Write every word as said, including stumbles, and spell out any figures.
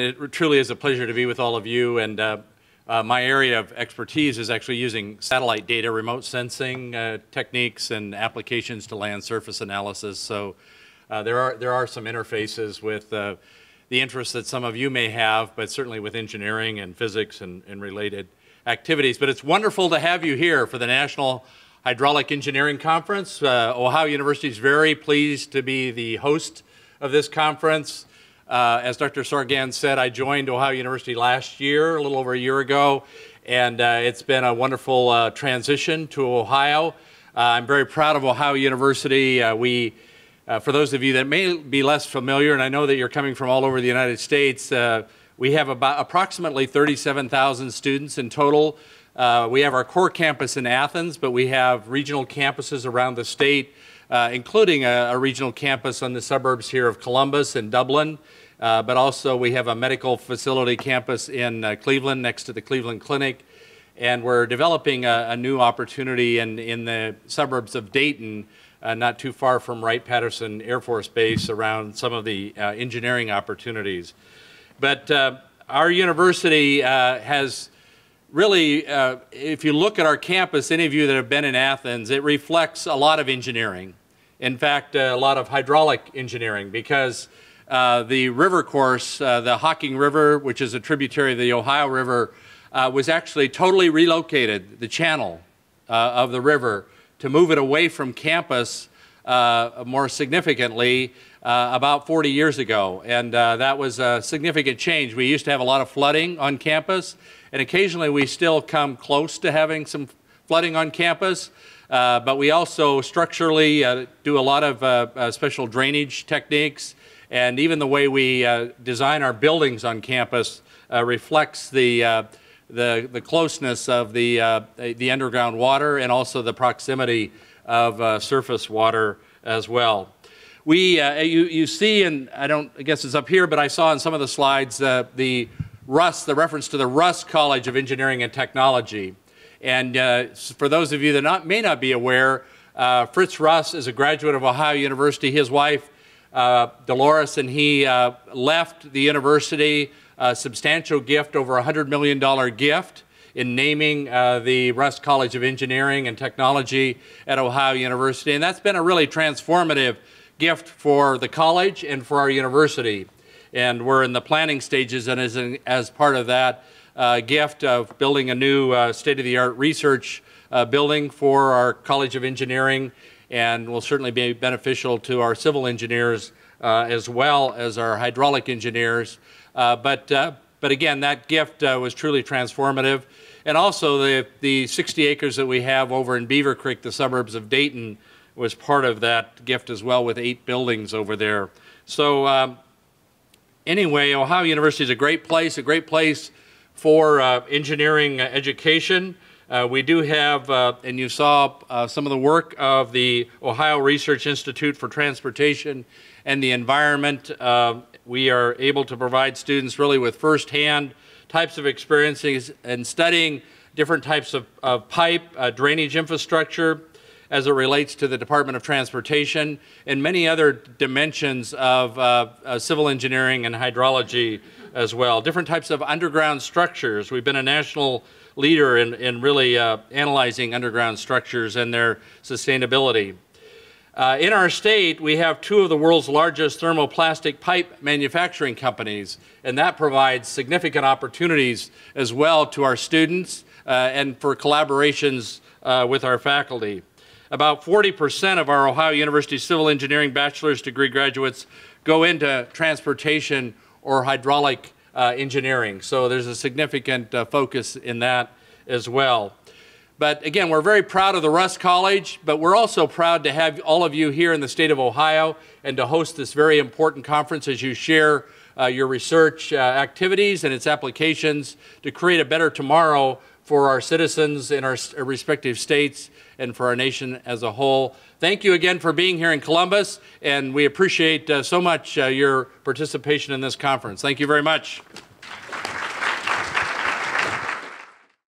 It truly is a pleasure to be with all of you, and uh, uh, my area of expertise is actually using satellite data, remote sensing uh, techniques, and applications to land surface analysis. So uh, there are there are some interfaces with uh, the interests that some of you may have, but certainly with engineering and physics and, and related activities. But it's wonderful to have you here for the National Hydraulic Engineering Conference. Uh, Ohio University is very pleased to be the host of this conference. Uh, as Doctor Sargan said, I joined Ohio University last year, a little over a year ago, and uh, it's been a wonderful uh, transition to Ohio. Uh, I'm very proud of Ohio University. Uh, we, uh, for those of you that may be less familiar, and I know that you're coming from all over the United States, uh, we have about approximately thirty-seven thousand students in total. Uh, we have our core campus in Athens, but we have regional campuses around the state, Uh, including a, a regional campus on the suburbs here of Columbus and Dublin, uh, but also we have a medical facility campus in uh, Cleveland next to the Cleveland Clinic, and we're developing a, a new opportunity in, in the suburbs of Dayton, uh, not too far from Wright-Patterson Air Force Base, around some of the uh, engineering opportunities. But uh, our university uh, has really, uh, if you look at our campus, any of you that have been in Athens, it reflects a lot of engineering. In fact, a lot of hydraulic engineering, because uh, the river course, uh, the Hocking River, which is a tributary of the Ohio River, uh, was actually totally relocated, the channel uh, of the river, to move it away from campus uh, more significantly uh, about forty years ago. And uh, that was a significant change. We used to have a lot of flooding on campus, and occasionally we still come close to having some flooding on campus. Uh, but we also structurally uh, do a lot of uh, uh, special drainage techniques, and even the way we uh, design our buildings on campus uh, reflects the, uh, the, the closeness of the, uh, the underground water and also the proximity of uh, surface water as well. We, uh, you, you see, and I don't, I guess it's up here, but I saw in some of the slides uh, the Russ, the reference to the Russ College of Engineering and Technology. And uh, for those of you that not, may not be aware, uh, Fritz Russ is a graduate of Ohio University. His wife, uh, Dolores, and he uh, left the university a substantial gift, over a one hundred million dollar gift, in naming uh, the Russ College of Engineering and Technology at Ohio University. And that's been a really transformative gift for the college and for our university. And we're in the planning stages, and as, in, as part of that, Uh, gift of building a new uh, state-of-the-art research uh, building for our College of Engineering, and will certainly be beneficial to our civil engineers uh, as well as our hydraulic engineers. Uh, but, uh, but again, that gift uh, was truly transformative. And also the, the sixty acres that we have over in Beaver Creek, the suburbs of Dayton, was part of that gift as well, with eight buildings over there. So um, anyway, Ohio University is a great place, a great place for uh, engineering education. Uh, we do have, uh, and you saw uh, some of the work of the Ohio Research Institute for Transportation and the Environment. Uh, we are able to provide students really with firsthand types of experiences and studying different types of, of pipe, uh, drainage infrastructure, as it relates to the Department of Transportation, and many other dimensions of uh, uh, civil engineering and hydrology as well. Different types of underground structures. We've been a national leader in, in really uh, analyzing underground structures and their sustainability. Uh, in our state, we have two of the world's largest thermoplastic pipe manufacturing companies, and that provides significant opportunities as well to our students uh, and for collaborations uh, with our faculty. About forty percent of our Ohio University Civil Engineering bachelor's degree graduates go into transportation or hydraulic uh, engineering. So there's a significant uh, focus in that as well. But again, we're very proud of the Russ College, but we're also proud to have all of you here in the state of Ohio and to host this very important conference as you share uh, your research uh, activities and its applications to create a better tomorrow for our citizens in our respective states and for our nation as a whole. Thank you again for being here in Columbus, and we appreciate uh, so much uh, your participation in this conference. Thank you very much.